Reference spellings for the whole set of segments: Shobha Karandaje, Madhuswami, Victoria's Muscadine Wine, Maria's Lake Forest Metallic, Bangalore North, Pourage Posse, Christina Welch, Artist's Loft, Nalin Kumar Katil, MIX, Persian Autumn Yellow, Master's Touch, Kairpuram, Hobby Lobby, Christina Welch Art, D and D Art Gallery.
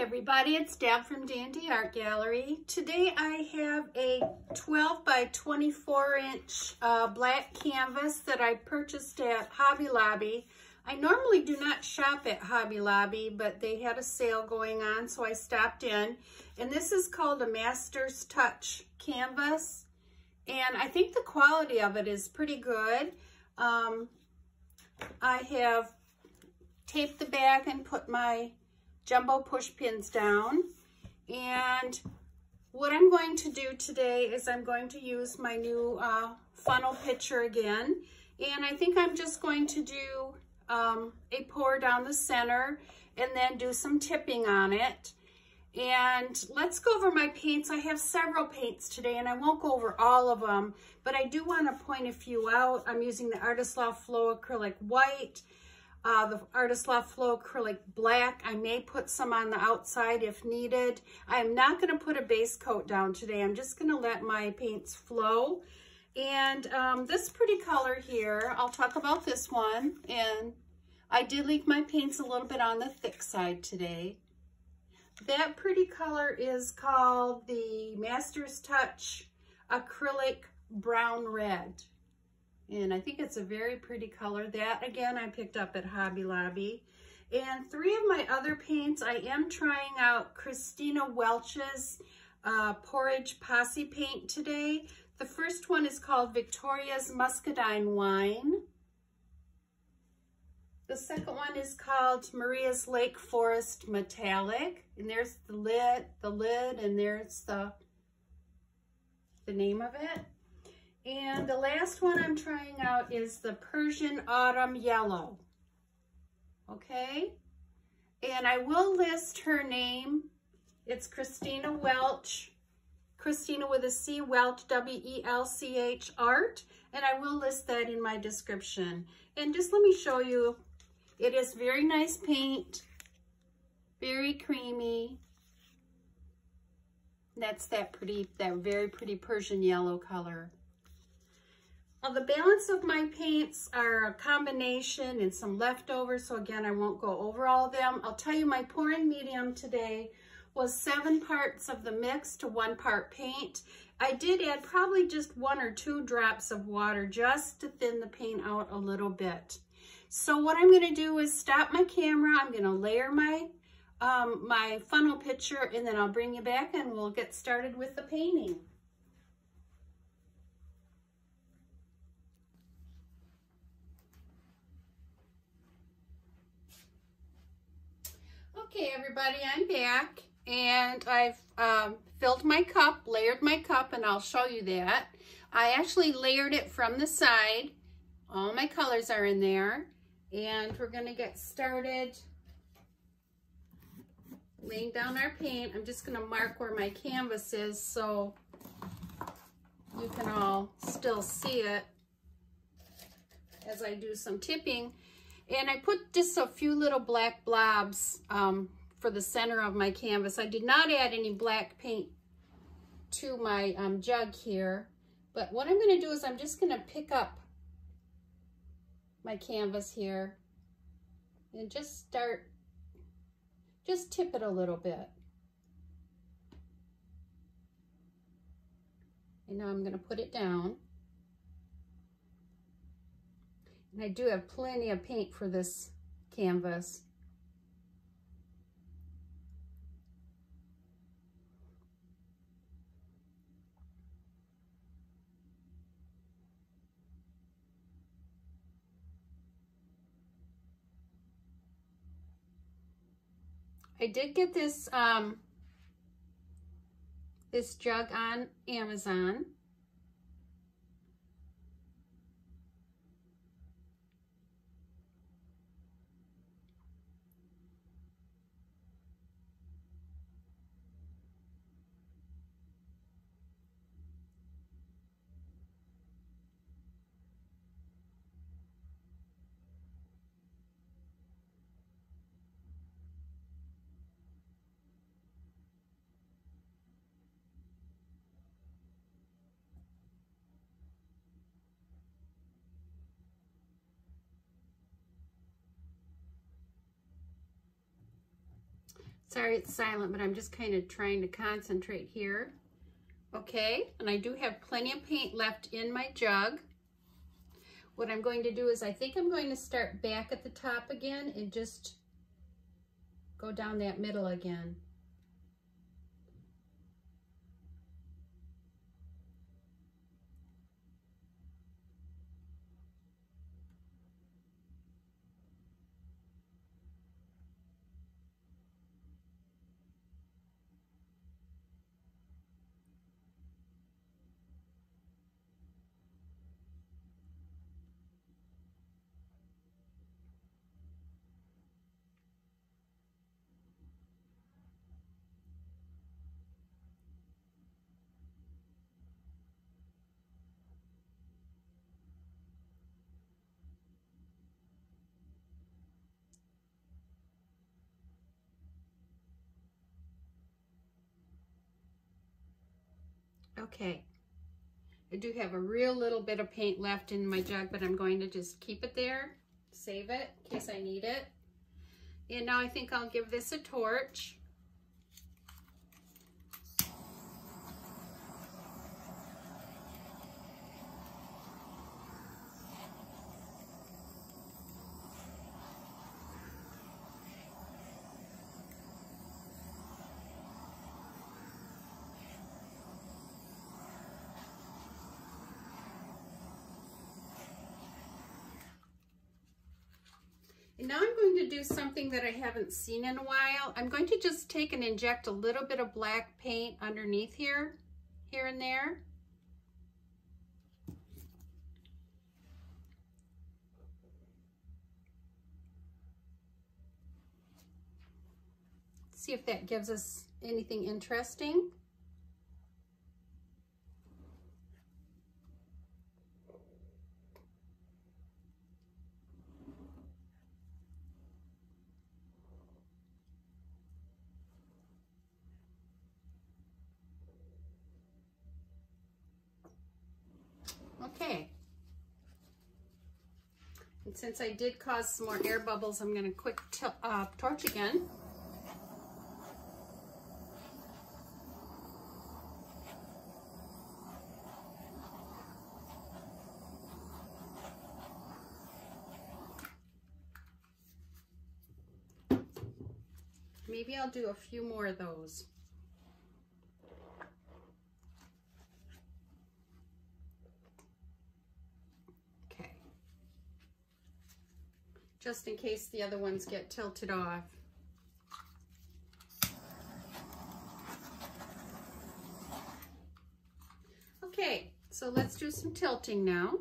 Hi everybody, it's Deb from D and D Art Gallery. Today I have a 12 by 24 inch black canvas that I purchased at Hobby Lobby. I normally do not shop at Hobby Lobby, but they had a sale going on, so I stopped in. And this is called a Master's Touch canvas. And I think the quality of it is pretty good. I have taped the back and put my jumbo push pins down, and what I'm going to do today is I'm going to use my new funnel picture again, and I think I'm just going to do a pour down the center and then do some tipping on it. And let's go over my paints. I have several paints today and I won't go over all of them, but I do want to point a few out. I'm using the Artist's Loft Flow Acrylic White, the Artist's Loft Flow Acrylic Black. I may put some on the outside if needed. I am not going to put a base coat down today. I'm just going to let my paints flow. And this pretty color here, I'll talk about this one. And I did leave my paints a little bit on the thick side today. That pretty color is called the Master's Touch Acrylic Brown Red. And I think it's a very pretty color. That, again, I picked up at Hobby Lobby. And three of my other paints, I am trying out Christina Welch's Pourage Posse paint today. The first one is called Victoria's Muscadine Wine. The second one is called Maria's Lake Forest Metallic. And there's the lid, and there's the name of it. And the last one I'm trying out is the Persian Autumn Yellow. Okay. And I will list her name. It's Christina Welch. Christina with a C, Welch, W-E-L-C-H, Art. And I will list that in my description. And just let me show you. It is very nice paint. Very creamy. That's that very pretty Persian yellow color. The balance of my paints are a combination and some leftovers, so again, I won't go over all of them. I'll tell you my pouring medium today was 7 parts of the mix to 1 part paint. I did add probably just 1 or 2 drops of water just to thin the paint out a little bit. So what I'm going to do is stop my camera. I'm going to layer my funnel picture, and then I'll bring you back and we'll get started with the painting. Okay, everybody, I'm back, and I've filled my cup, layered my cup, and I'll show you that. I actually layered it from the side. All my colors are in there, and we're going to get started laying down our paint. I'm just going to mark where my canvas is so you can all still see it as I do some tipping. And I put just a few little black blobs for the center of my canvas. I did not add any black paint to my jug here. But what I'm going to do is I'm just going to pick up my canvas here and just tip it a little bit. And now I'm going to put it down. And I do have plenty of paint for this canvas. I did get this this jug on Amazon. Sorry it's silent, but I'm just kind of trying to concentrate here. Okay, and I do have plenty of paint left in my jug. What I'm going to do is I think I'm going to start back at the top again and just go down that middle again. Okay, I do have a real little bit of paint left in my jug, but I'm going to just keep it there, save it in case I need it. And now I think I'll give this a torch. Now I'm going to do something that I haven't seen in a while. I'm going to just take and inject a little bit of black paint underneath here, here and there. See if that gives us anything interesting. Okay, and since I did cause some more air bubbles, I'm going to quick torch again. Maybe I'll do a few more of those. Just in case the other ones get tilted off. Okay, so let's do some tilting now.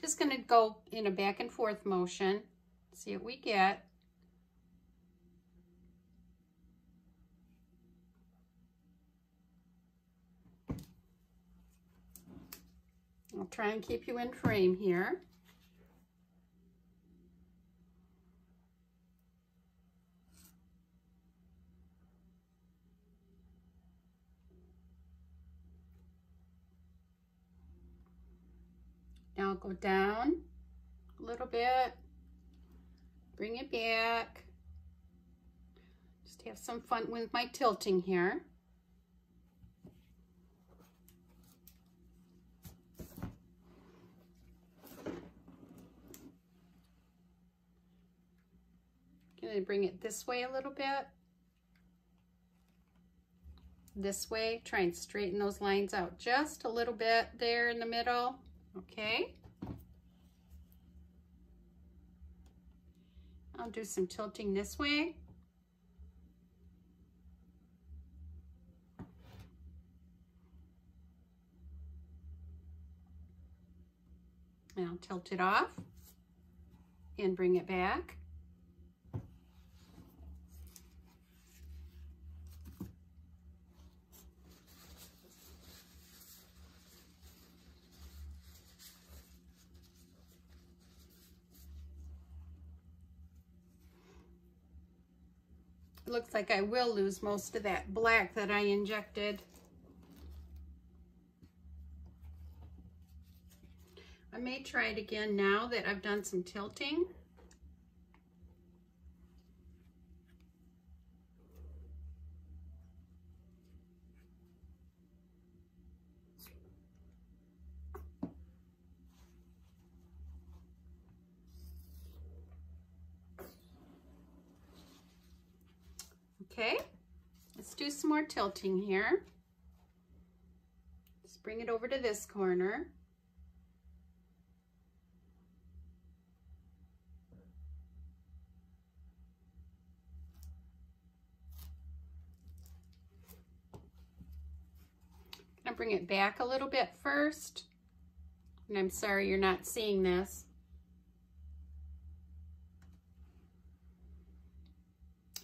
Just gonna go in a back and forth motion, see what we get. I'll try and keep you in frame here. Now go down a little bit, bring it back. Just have some fun with my tilting here. Gonna bring it this way a little bit. This way, try and straighten those lines out just a little bit there in the middle. Okay, I'll do some tilting this way. And I'll tilt it off and bring it back. Looks like I will lose most of that black that I injected. I may try it again now that I've done some tilting. Okay, let's do some more tilting here. Let's bring it over to this corner. I'm gonna bring it back a little bit first. And I'm sorry you're not seeing this.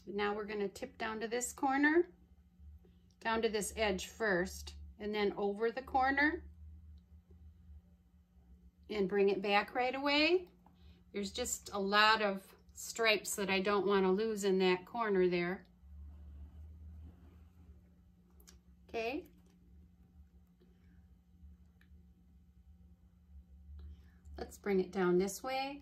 Now we're going to tip down to this corner, down to this edge first, and then over the corner and bring it back right away. There's just a lot of stripes that I don't want to lose in that corner there. Okay. Let's bring it down this way.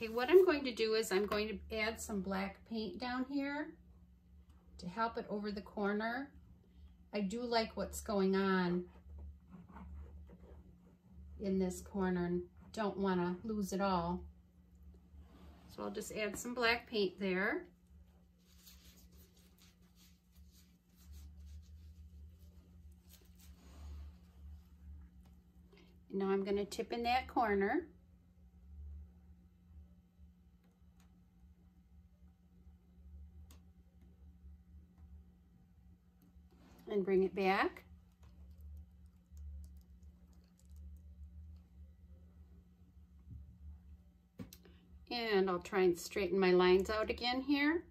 Okay, what I'm going to do is I'm going to add some black paint down here to help it over the corner. I do like what's going on in this corner and don't want to lose it all. So I'll just add some black paint there. And now I'm going to tip in that corner. And bring it back. And I'll try and straighten my lines out again here.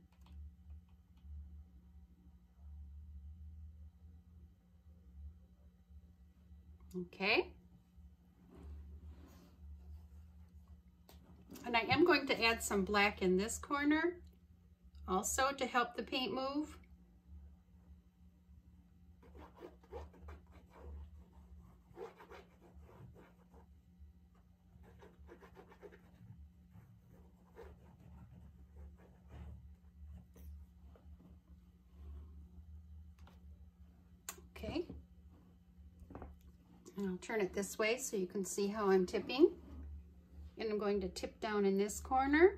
Okay. And I am going to add some black in this corner also to help the paint move. Okay, and I'll turn it this way so you can see how I'm tipping. And I'm going to tip down in this corner.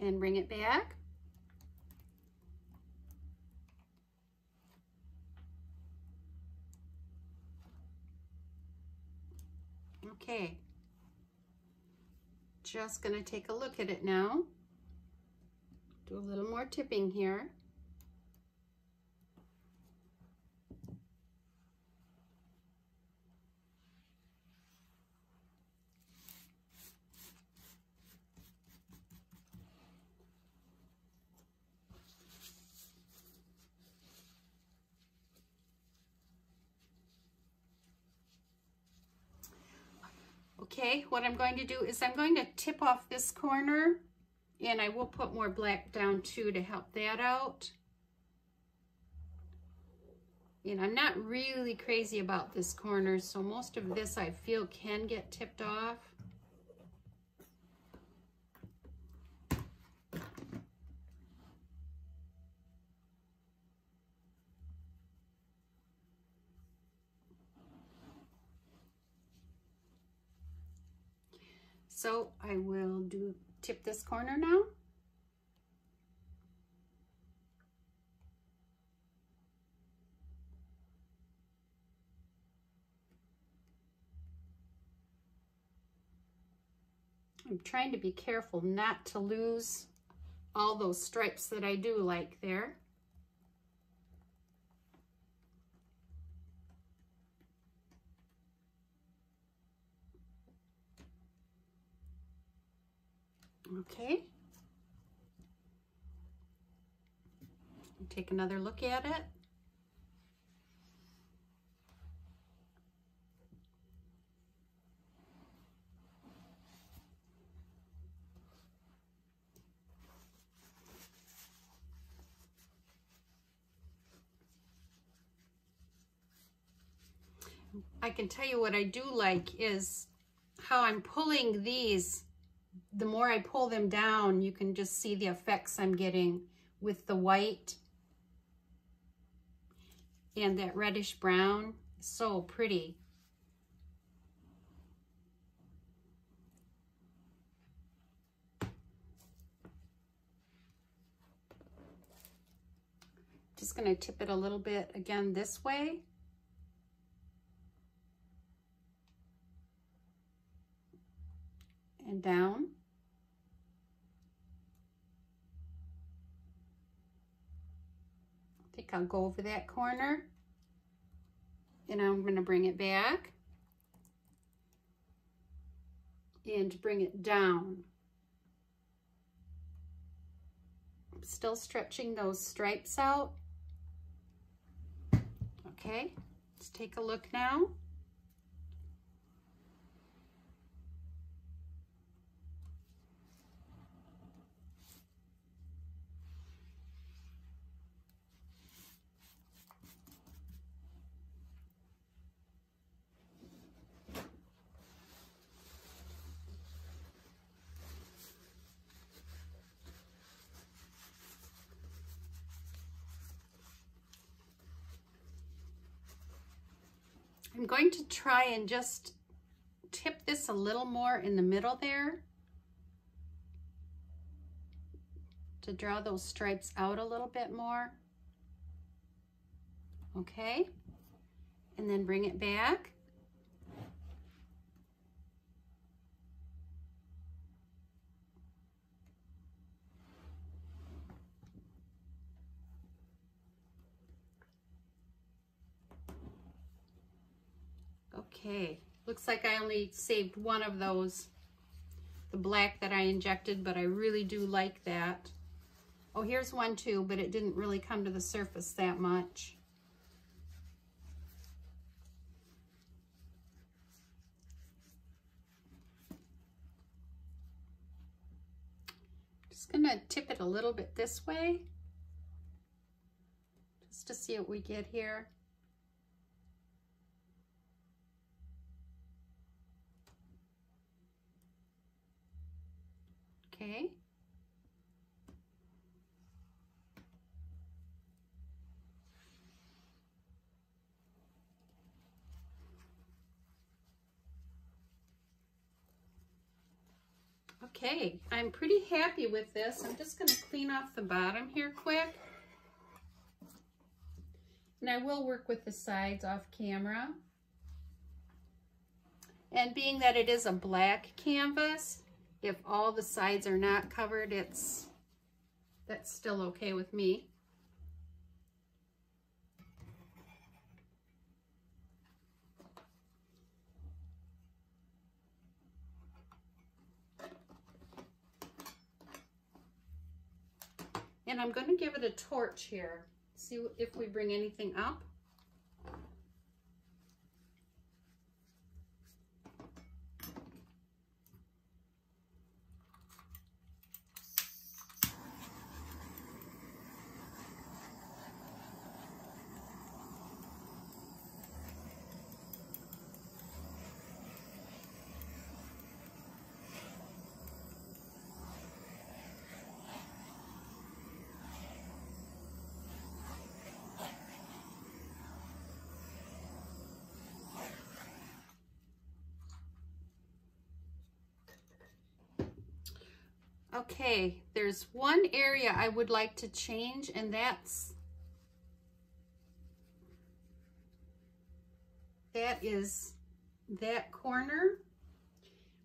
And bring it back. Okay. Just going to take a look at it now. Do a little more tipping here. Okay, what I'm going to do is I'm going to tip off this corner and I will put more black down too to help that out. And I'm not really crazy about this corner, so most of this I feel can get tipped off. So I will tip this corner now. I'm trying to be careful not to lose all those stripes that I do like there. Okay, take another look at it. I can tell you what I do like is how I'm pulling these. The more I pull them down, you can just see the effects I'm getting with the white and that reddish brown. So pretty. Just going to tip it a little bit again this way. And down. I think I'll go over that corner and I'm going to bring it back and bring it down. I'm still stretching those stripes out. Okay, let's take a look now. I'm going to try and just tip this a little more in the middle there to draw those stripes out a little bit more. Okay, and then bring it back. Okay, looks like I only saved one of those, the black that I injected, but I really do like that. Oh, here's one too, but it didn't really come to the surface that much. Just gonna tip it a little bit this way, just to see what we get here. Okay. Okay, I'm pretty happy with this. I'm just going to clean off the bottom here quick. And I will work with the sides off camera. And being that it is a black canvas, if all the sides are not covered, that's still okay with me. And I'm going to give it a torch here. See if we bring anything up. Okay, there's one area I would like to change, and that is that corner.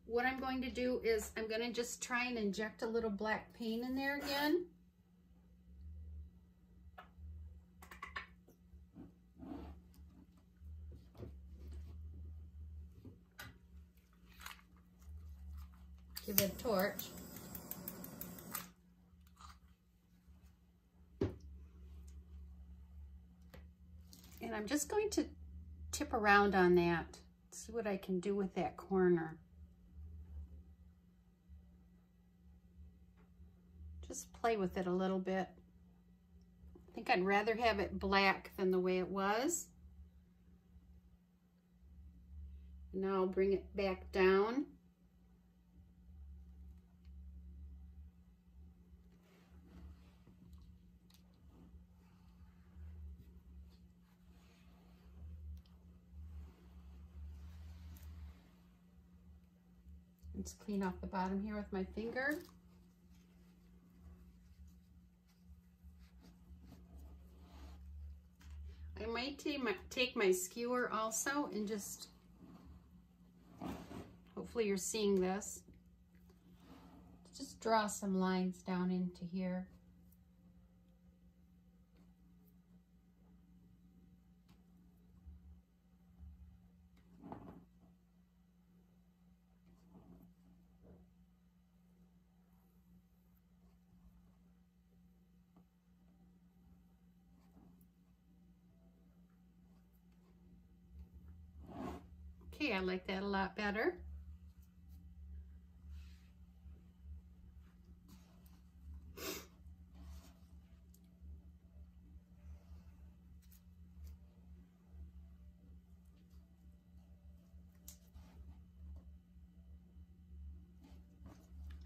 What I'm going to do is I'm going to just try and inject a little black paint in there again. Give it a torch. And I'm just going to tip around on that, see what I can do with that corner. Just play with it a little bit. I think I'd rather have it black than the way it was. Now I'll bring it back down. and just clean off the bottom here with my finger. I might take my skewer also and just, hopefully you're seeing this, just draw some lines down into here. I like that a lot better.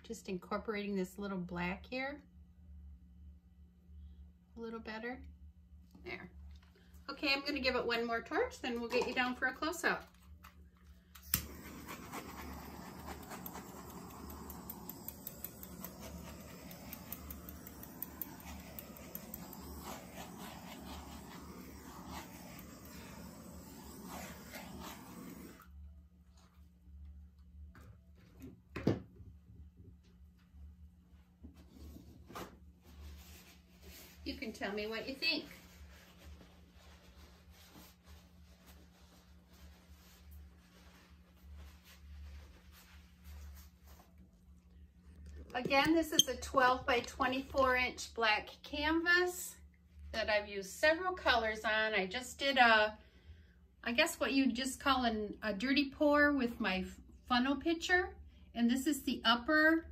Just incorporating this little black here a little better. There. Okay, I'm going to give it one more torch, then we'll get you down for a close-up. You can tell me what you think. Again, this is a 12 by 24 inch black canvas that I've used several colors on. I just did a, I guess what you'd just call a dirty pour with my funnel picture. And this is the upper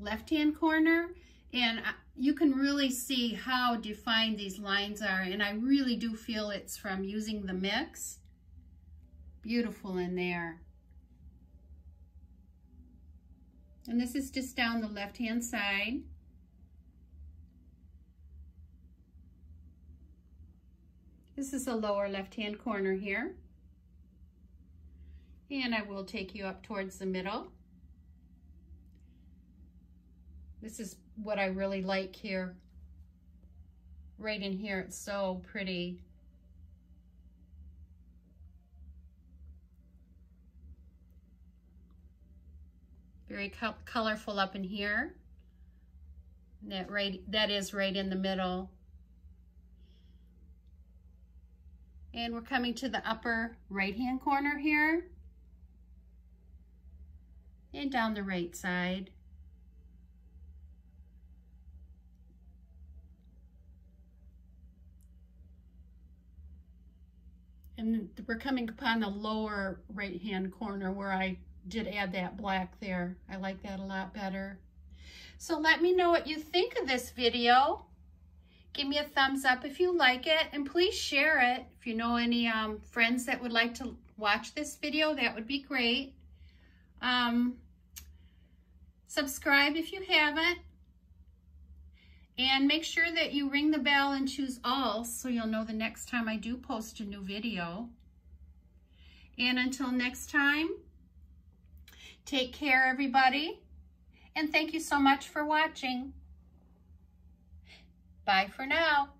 left-hand corner. And you can really see how defined these lines are. And I really do feel it's from using the mix. Beautiful in there. And this is just down the left-hand side. This is the lower left-hand corner here. And I will take you up towards the middle. This is what I really like here. Right in here, it's so pretty. Very colorful up in here. And that is right in the middle. And we're coming to the upper right-hand corner here. And down the right side. And we're coming upon the lower right-hand corner where I did add that black there. I like that a lot better. So let me know what you think of this video. Give me a thumbs up if you like it, and please share it. If you know any friends that would like to watch this video, that would be great. Subscribe if you haven't. And make sure that you ring the bell and choose all so you'll know the next time I do post a new video. And until next time, take care everybody. And thank you so much for watching. Bye for now.